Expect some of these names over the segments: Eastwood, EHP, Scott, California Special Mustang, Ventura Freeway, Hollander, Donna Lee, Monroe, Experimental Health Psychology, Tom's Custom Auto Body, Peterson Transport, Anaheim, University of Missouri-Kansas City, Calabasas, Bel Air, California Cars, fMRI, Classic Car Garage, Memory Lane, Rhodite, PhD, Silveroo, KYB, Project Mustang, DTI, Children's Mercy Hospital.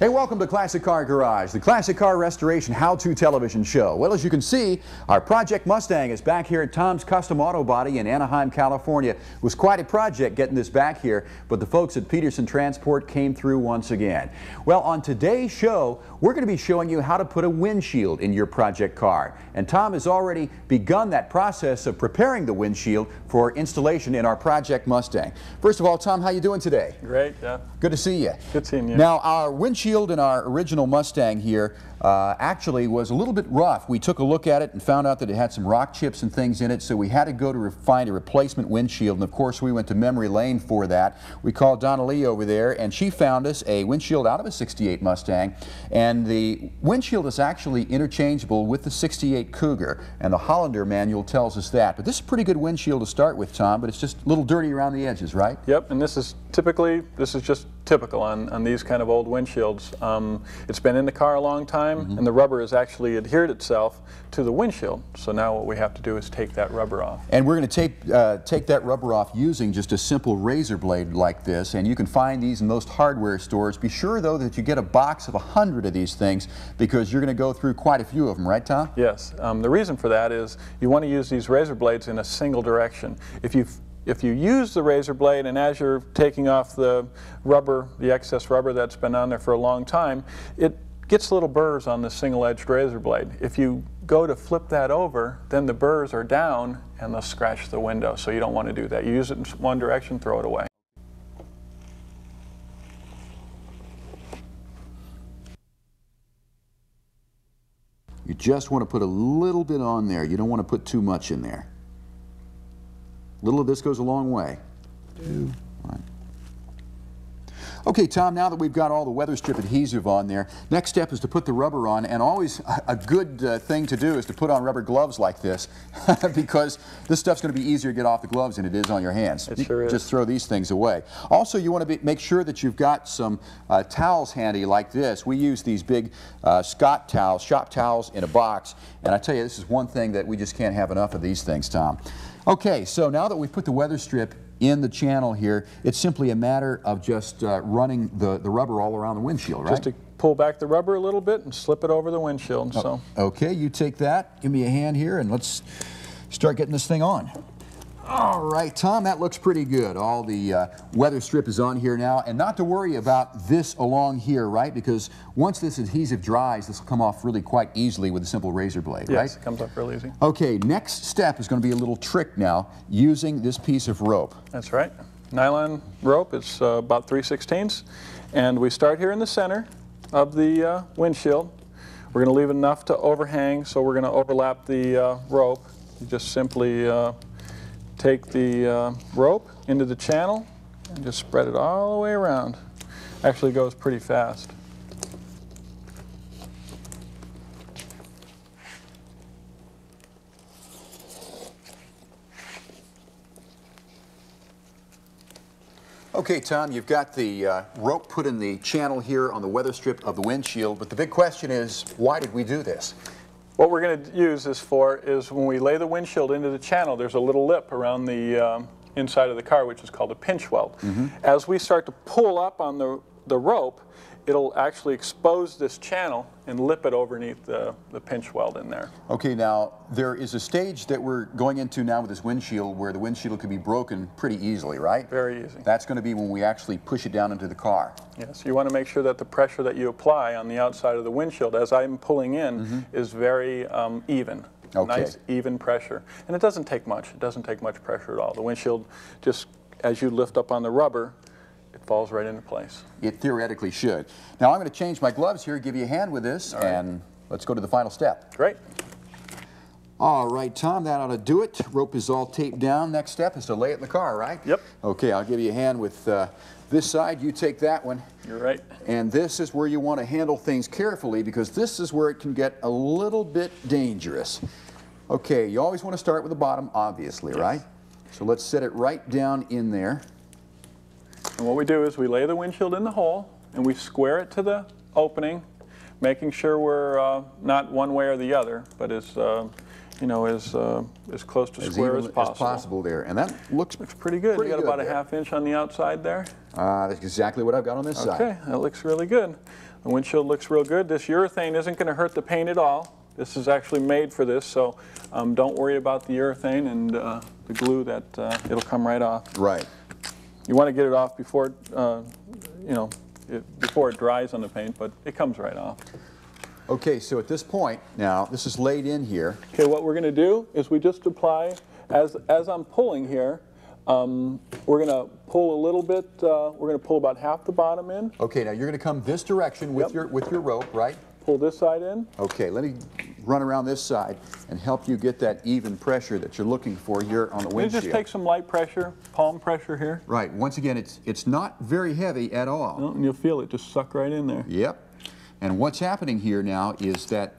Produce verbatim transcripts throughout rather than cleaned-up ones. Hey, welcome to Classic Car Garage, the classic car restoration how-to television show. Well, as you can see, our Project Mustang is back here at Tom's Custom Auto Body in Anaheim, California. It was quite a project getting this back here, but the folks at Peterson Transport came through once again. Well, on today's show, we're going to be showing you how to put a windshield in your project car. And Tom has already begun that process of preparing the windshield for installation in our Project Mustang. First of all, Tom, how you doing today? Great, yeah. Good to see you. Good seeing you. Now, our windshield Windshield in our original Mustang here uh, actually was a little bit rough. We took a look at it and found out that it had some rock chips and things in it, so we had to go to find a replacement windshield, and of course we went to Memory Lane for that. We called Donna Lee over there, and she found us a windshield out of a sixty-eight Mustang, and the windshield is actually interchangeable with the sixty-eight Cougar, and the Hollander manual tells us that. But this is a pretty good windshield to start with, Tom, but it's just a little dirty around the edges, right? Yep, and this is typically, this is just typical on, on these kind of old windshields. Um, it's been in the car a long time, mm-hmm. and the rubber has actually adhered itself to the windshield. So now what we have to do is take that rubber off. And we're going to take, uh, take that rubber off using just a simple razor blade like this, and you can find these in most hardware stores. Be sure, though, that you get a box of a hundred of these things, because you're going to go through quite a few of them, right, Tom? Yes. Um, the reason for that is you want to use these razor blades in a single direction. If you've If you use the razor blade and as you're taking off the rubber, the excess rubber that's been on there for a long time, it gets little burrs on the single-edged razor blade. If you go to flip that over, then the burrs are down and they'll scratch the window, so you don't want to do that. You use it in one direction, throw it away. You just want to put a little bit on there. You don't want to put too much in there. Little of this goes a long way. Two, one. Okay, Tom, now that we've got all the weather strip adhesive on there, next step is to put the rubber on, and always a good uh, thing to do is to put on rubber gloves like this, because this stuff's going to be easier to get off the gloves than it is on your hands. It sure is. Just throw these things away. Also, you want to be, make sure that you've got some uh, towels handy like this. We use these big uh, Scott towels, shop towels in a box, and I tell you, this is one thing that we just can't have enough of these things, Tom. Okay, so now that we've put the weather strip in the channel here, it's simply a matter of just uh, running the, the rubber all around the windshield, right? Just to pull back the rubber a little bit and slip it over the windshield. Oh, so. Okay, you take that, give me a hand here, and let's start getting this thing on. All right, Tom, that looks pretty good. All the uh, weather strip is on here now, and not to worry about this along here, right? Because once this adhesive dries, this will come off really quite easily with a simple razor blade, yes, right? Yes, it comes off real easy. Okay, next step is going to be a little trick now, using this piece of rope. That's right. Nylon rope, it's uh, about three sixteenths, and we start here in the center of the uh, windshield. We're going to leave enough to overhang, so we're going to overlap the uh, rope. You just simply uh, take the uh, rope into the channel and just spread it all the way around. Actually goes pretty fast. Okay, Tom, you've got the uh, rope put in the channel here on the weather strip of the windshield, but the big question is, why did we do this? What we're going to use this for is when we lay the windshield into the channel, there's a little lip around the um, inside of the car, which is called a pinch weld. Mm-hmm. As we start to pull up on the, the rope, it'll actually expose this channel and lip it overneath the, the pinch weld in there. Okay, now there is a stage that we're going into now with this windshield where the windshield could be broken pretty easily, right? Very easy. That's going to be when we actually push it down into the car. Yes, you want to make sure that the pressure that you apply on the outside of the windshield as I'm pulling in mm-hmm. is very um, even. Okay. Nice, even pressure. And it doesn't take much. It doesn't take much pressure at all. The windshield, just as you lift up on the rubber, it falls right into place. It theoretically should. Now I'm going to change my gloves here, give you a hand with this, right, and let's go to the final step. Great. All right, Tom, that ought to do it. Rope is all taped down. Next step is to lay it in the car, right? Yep. Okay, I'll give you a hand with uh, this side. You take that one. You're right. And this is where you want to handle things carefully, because this is where it can get a little bit dangerous. Okay, you always want to start with the bottom, obviously, yes, right? So let's set it right down in there. And what we do is we lay the windshield in the hole and we square it to the opening, making sure we're uh, not one way or the other, but as uh, you know, as uh, as close to as square as possible. As possible there, and that looks, looks pretty good. Pretty you got good about there. a half inch on the outside there. Uh, that's exactly what I've got on this okay, side. Okay, that looks really good. The windshield looks real good. This urethane isn't going to hurt the paint at all. This is actually made for this, so um, don't worry about the urethane and uh, the glue. That uh, it'll come right off. Right. You want to get it off before it, uh, you know, it, before it dries on the paint, but it comes right off. Okay, so at this point now, this is laid in here. Okay, what we're going to do is we just apply, as as I'm pulling here, um, we're going to pull a little bit. Uh, we're going to pull about half the bottom in. Okay, now you're going to come this direction with yep. your with your rope, right? Pull this side in. Okay, let me run around this side and help you get that even pressure that you're looking for here on the windshield. You just take some light pressure, palm pressure here. Right, once again, it's it's not very heavy at all. No, and you'll feel it just suck right in there. Yep, and what's happening here now is that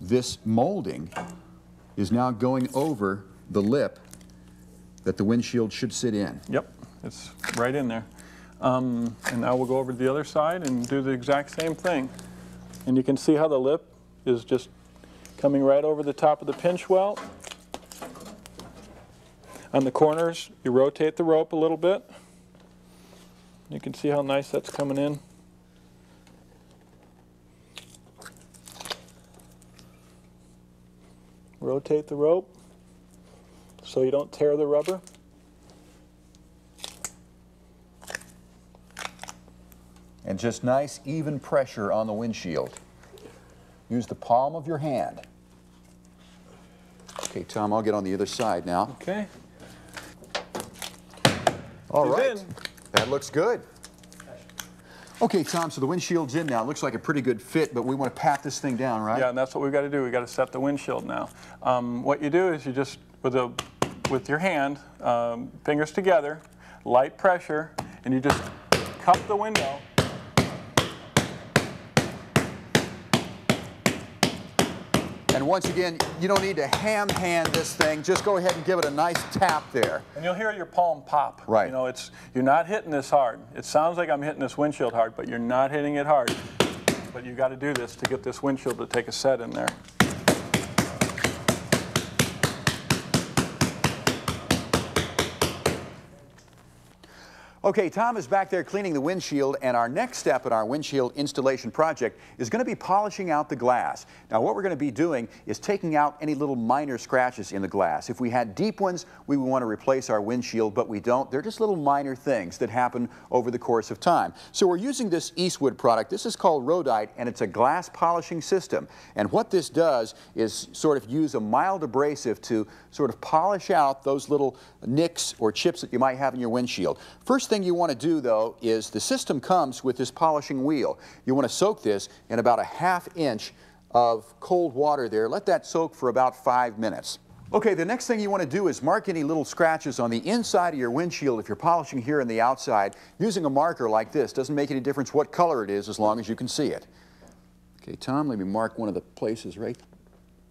this molding is now going over the lip that the windshield should sit in. Yep, it's right in there. Um, and now we'll go over to the other side and do the exact same thing. And you can see how the lip is just coming right over the top of the pinch welt. On the corners, you rotate the rope a little bit. You can see how nice that's coming in. Rotate the rope so you don't tear the rubber. And just nice, even pressure on the windshield. Use the palm of your hand. Okay, Tom, I'll get on the other side now. Okay. All He's right. In. That looks good. Okay, Tom, so the windshield's in now. It looks like a pretty good fit, but we want to pat this thing down, right? Yeah, and that's what we've got to do. We've got to set the windshield now. Um, what you do is you just, with, a, with your hand, um, fingers together, light pressure, and you just cup the window. And once again, you don't need to ham hand this thing. Just go ahead and give it a nice tap there. And you'll hear your palm pop. Right. You know, it's, you're not hitting this hard. It sounds like I'm hitting this windshield hard, but you're not hitting it hard. But you've got to do this to get this windshield to take a set in there. Okay, Tom is back there cleaning the windshield, and our next step in our windshield installation project is going to be polishing out the glass. Now, what we're going to be doing is taking out any little minor scratches in the glass. If we had deep ones, we would want to replace our windshield, but we don't. They're just little minor things that happen over the course of time. So we're using this Eastwood product. This is called Rhodite, and it's a glass polishing system. And what this does is sort of use a mild abrasive to sort of polish out those little nicks or chips that you might have in your windshield. First thing Thing you want to do, though, is the system comes with this polishing wheel. You want to soak this in about a half inch of cold water there. Let that soak for about five minutes. Okay, the next thing you want to do is mark any little scratches on the inside of your windshield if you're polishing here on the outside using a marker like this. Doesn't make any difference what color it is as long as you can see it. Okay, Tom, let me mark one of the places right there.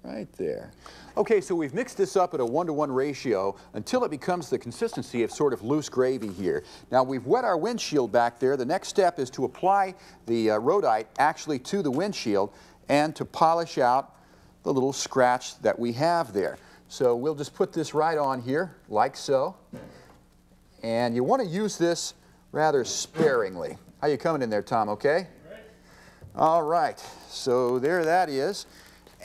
Right there. Okay, so we've mixed this up at a one-to-one ratio until it becomes the consistency of sort of loose gravy here. Now, we've wet our windshield back there. The next step is to apply the uh, Rhodite actually to the windshield and to polish out the little scratch that we have there. So we'll just put this right on here, like so. And you want to use this rather sparingly. How you coming in there, Tom, okay? All right, so there that is.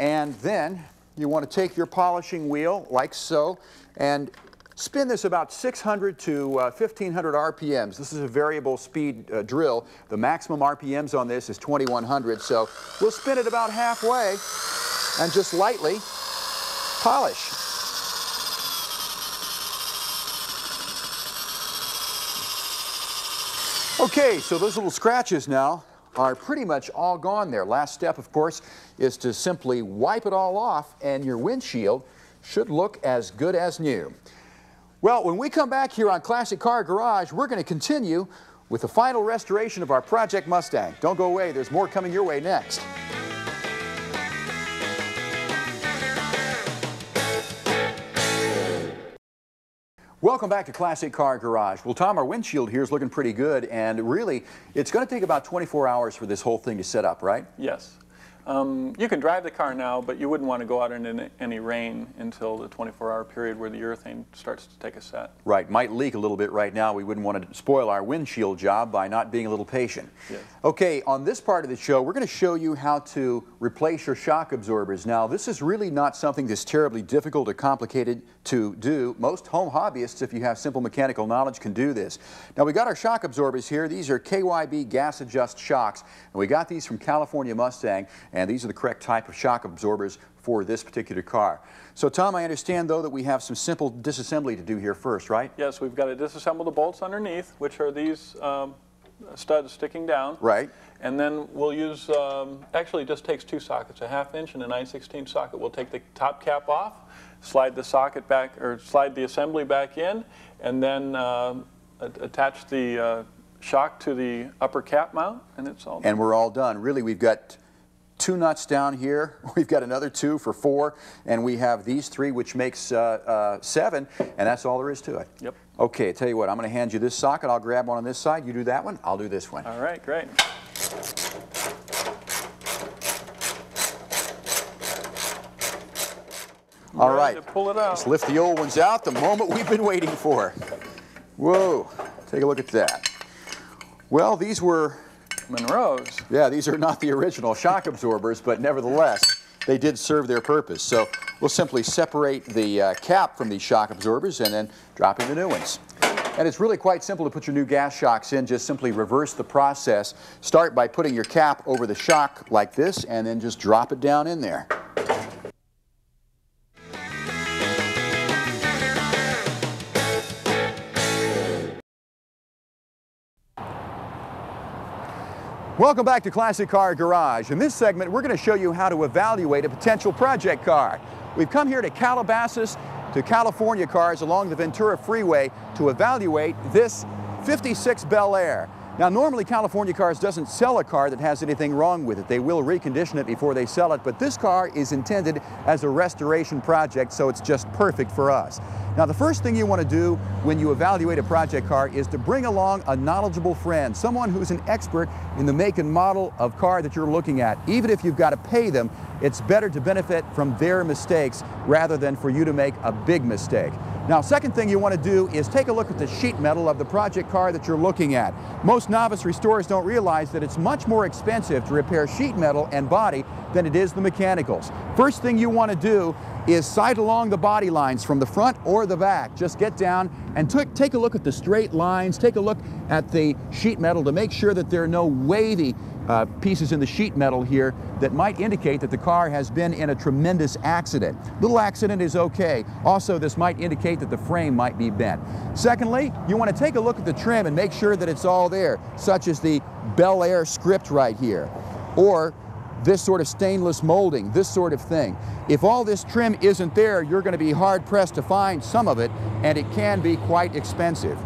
And then you want to take your polishing wheel, like so, and spin this about six hundred to fifteen hundred R P Ms. This is a variable speed uh, drill. The maximum R P Ms on this is twenty-one hundred, so we'll spin it about halfway and just lightly polish. Okay, so those little scratches now are pretty much all gone there. Last step, of course, is to simply wipe it all off, and your windshield should look as good as new. Well, when we come back here on Classic Car Garage, we're going to continue with the final restoration of our Project Mustang. Don't go away. There's more coming your way next. Welcome back to Classic Car Garage. Well, Tom, our windshield here is looking pretty good, and really, it's going to take about twenty-four hours for this whole thing to set up, right? Yes. Um, you can drive the car now, but you wouldn't want to go out in any rain until the twenty-four hour period where the urethane starts to take a set. Right, might leak a little bit right now. We wouldn't want to spoil our windshield job by not being a little patient. Yes. Okay, on this part of the show, we're going to show you how to replace your shock absorbers. Now, this is really not something that's terribly difficult or complicated to do. Most home hobbyists, if you have simple mechanical knowledge, can do this. Now, we got our shock absorbers here. These are K Y B gas adjust shocks, and we got these from California Mustang. And these are the correct type of shock absorbers for this particular car. So, Tom, I understand, though, that we have some simple disassembly to do here first, right? Yes, we've got to disassemble the bolts underneath, which are these um, studs sticking down. Right. And then we'll use, um, actually it just takes two sockets, a half inch and a nine sixteenths socket. We'll take the top cap off, slide the socket back, or slide the assembly back in, and then uh, attach the uh, shock to the upper cap mount, and it's all done. And we're all done. Really, we've got two nuts down here, we've got another two for four, and we have these three, which makes uh, uh, seven, and that's all there is to it. Yep. Okay, tell you what, I'm gonna hand you this socket, I'll grab one on this side, you do that one, I'll do this one. All right, great. All right, to pull it out. Let's lift the old ones out, the moment we've been waiting for. Whoa, take a look at that. Well, these were Monroe's. Yeah, these are not the original shock absorbers, but nevertheless, they did serve their purpose. So we'll simply separate the uh, cap from these shock absorbers and then drop in the new ones. And it's really quite simple to put your new gas shocks in. Just simply reverse the process. Start by putting your cap over the shock like this and then just drop it down in there. Welcome back to Classic Car Garage. In this segment, we're going to show you how to evaluate a potential project car. We've come here to Calabasas, to California Cars along the Ventura Freeway to evaluate this fifty-six Bel Air. Now, normally California Cars doesn't sell a car that has anything wrong with it. They will recondition it before they sell it, but this car is intended as a restoration project, so it's just perfect for us. Now, the first thing you want to do when you evaluate a project car is to bring along a knowledgeable friend, someone who's an expert in the make and model of car that you're looking at. Even if you've got to pay them, it's better to benefit from their mistakes rather than for you to make a big mistake. Now, second thing you want to do is take a look at the sheet metal of the project car that you're looking at. Most novice restorers don't realize that it's much more expensive to repair sheet metal and body than it is the mechanicals. First thing you want to do is sight along the body lines from the front or the back. Just get down and take a look at the straight lines, take a look at the sheet metal to make sure that there are no wavy Uh, pieces in the sheet metal here that might indicate that the car has been in a tremendous accident. Little accident is okay. Also, this might indicate that the frame might be bent. Secondly, you want to take a look at the trim and make sure that it's all there, such as the Bel Air script right here, or this sort of stainless molding, this sort of thing. If all this trim isn't there, you're going to be hard-pressed to find some of it, and it can be quite expensive.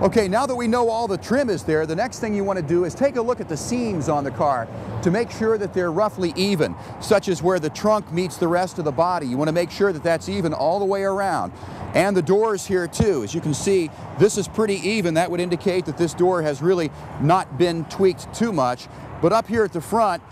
Okay, now that we know all the trim is there, the next thing you want to do is take a look at the seams on the car to make sure that they're roughly even, such as where the trunk meets the rest of the body. You want to make sure that that's even all the way around. And the doors here too, as you can see, this is pretty even. That would indicate that this door has really not been tweaked too much. But up here at the front,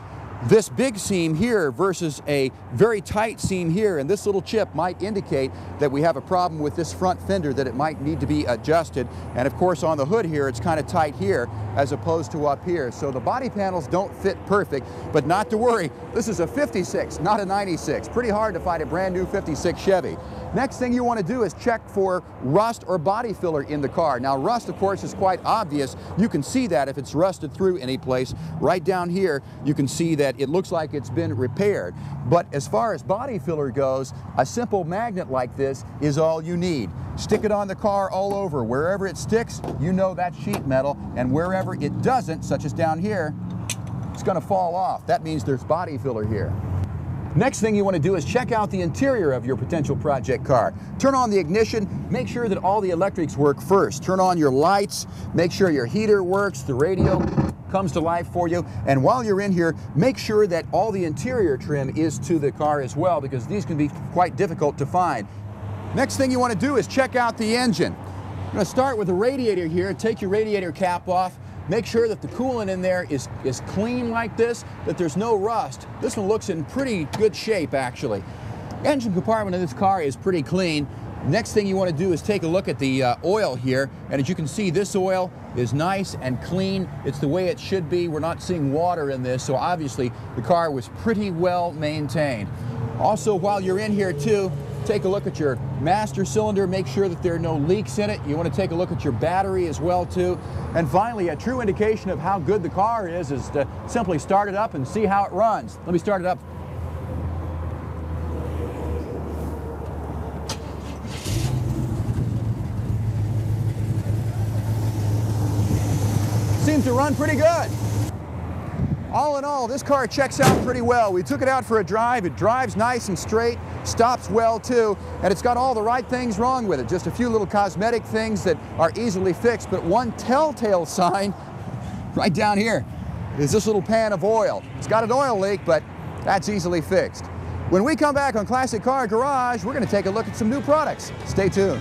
this big seam here versus a very tight seam here, and this little chip might indicate that we have a problem with this front fender, that it might need to be adjusted. And of course on the hood here, it's kind of tight here as opposed to up here. So the body panels don't fit perfect, but not to worry. This is a fifty-six, not a ninety-six. Pretty hard to find a brand new fifty-six Chevy. Next thing you want to do is check for rust or body filler in the car. Now rust, of course, is quite obvious. You can see that if it's rusted through any place. Right down here, you can see that it looks like it's been repaired. But as far as body filler goes, a simple magnet like this is all you need. Stick it on the car all over. Wherever it sticks, you know that's sheet metal, and wherever it doesn't, such as down here, it's going to fall off. That means there's body filler here. Next thing you want to do is check out the interior of your potential project car. Turn on the ignition, make sure that all the electrics work first. Turn on your lights, make sure your heater works, the radio comes to life for you, and while you're in here, make sure that all the interior trim is to the car as well, because these can be quite difficult to find. Next thing you want to do is check out the engine. I'm going to start with the radiator here. Take your radiator cap off, Make sure that the coolant in there is, is clean like this, that there's no rust. This one looks in pretty good shape, actually. Engine compartment of this car is pretty clean. Next thing you want to do is take a look at the uh, oil here, and as you can see, this oil is nice and clean. It's the way it should be. We're not seeing water in this, so obviously the car was pretty well maintained. Also, while you're in here too, take a look at your master cylinder, make sure that there are no leaks in it. You want to take a look at your battery as well too. And finally, a true indication of how good the car is is to simply start it up and see how it runs. Let me start it up. Seems to run pretty good. All in all, this car checks out pretty well. We took it out for a drive. It drives nice and straight, stops well too, and it's got all the right things wrong with it. Just a few little cosmetic things that are easily fixed, but one telltale sign right down here is this little pan of oil. It's got an oil leak, but that's easily fixed. When we come back on Classic Car Garage, we're going to take a look at some new products. Stay tuned.